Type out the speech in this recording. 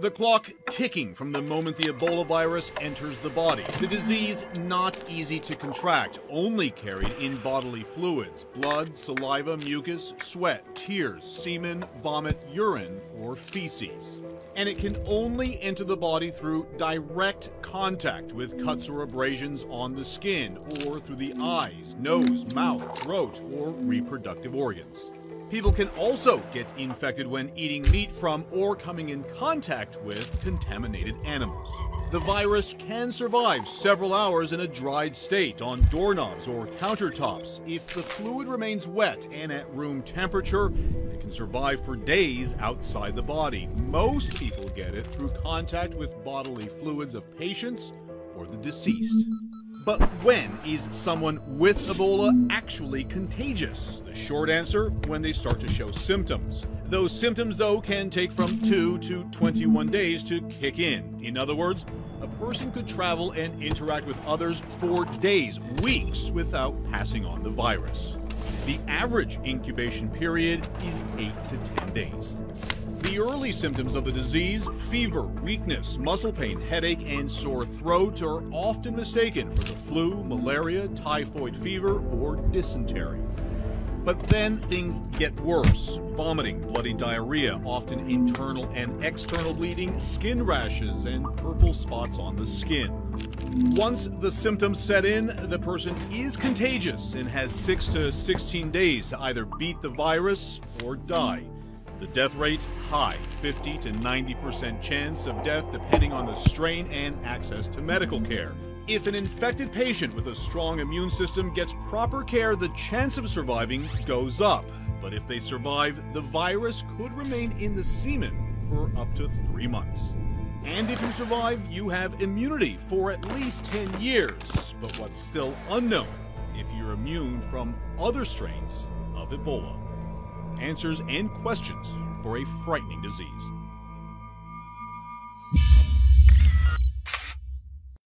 The clock ticking from the moment the Ebola virus enters the body. The disease not easy to contract, only carried in bodily fluids, blood, saliva, mucus, sweat, tears, semen, vomit, urine, or feces. And it can only enter the body through direct contact with cuts or abrasions on the skin, or through the eyes, nose, mouth, throat, or reproductive organs. People can also get infected when eating meat from or coming in contact with contaminated animals. The virus can survive several hours in a dried state on doorknobs or countertops. If the fluid remains wet and at room temperature, it can survive for days outside the body. Most people get it through contact with bodily fluids of patients or the deceased. But when is someone with Ebola actually contagious? The short answer, when they start to show symptoms. Those symptoms, though, can take from 2 to 21 days to kick in. In other words, a person could travel and interact with others for days, weeks, without passing on the virus. The average incubation period is 8 to 10 days. The early symptoms of the disease, fever, weakness, muscle pain, headache, and sore throat, are often mistaken for the flu, malaria, typhoid fever, or dysentery. But then things get worse. Vomiting, bloody diarrhea, often internal and external bleeding, skin rashes, and purple spots on the skin. Once the symptoms set in, the person is contagious and has 6 to 16 days to either beat the virus or die. The death rate high, 50 to 90% chance of death depending on the strain and access to medical care. If an infected patient with a strong immune system gets proper care, the chance of surviving goes up. But if they survive, the virus could remain in the semen for up to 3 months. And if you survive, you have immunity for at least 10 years. But what's still unknown if you're immune from other strains of Ebola. Answers and questions for a frightening disease.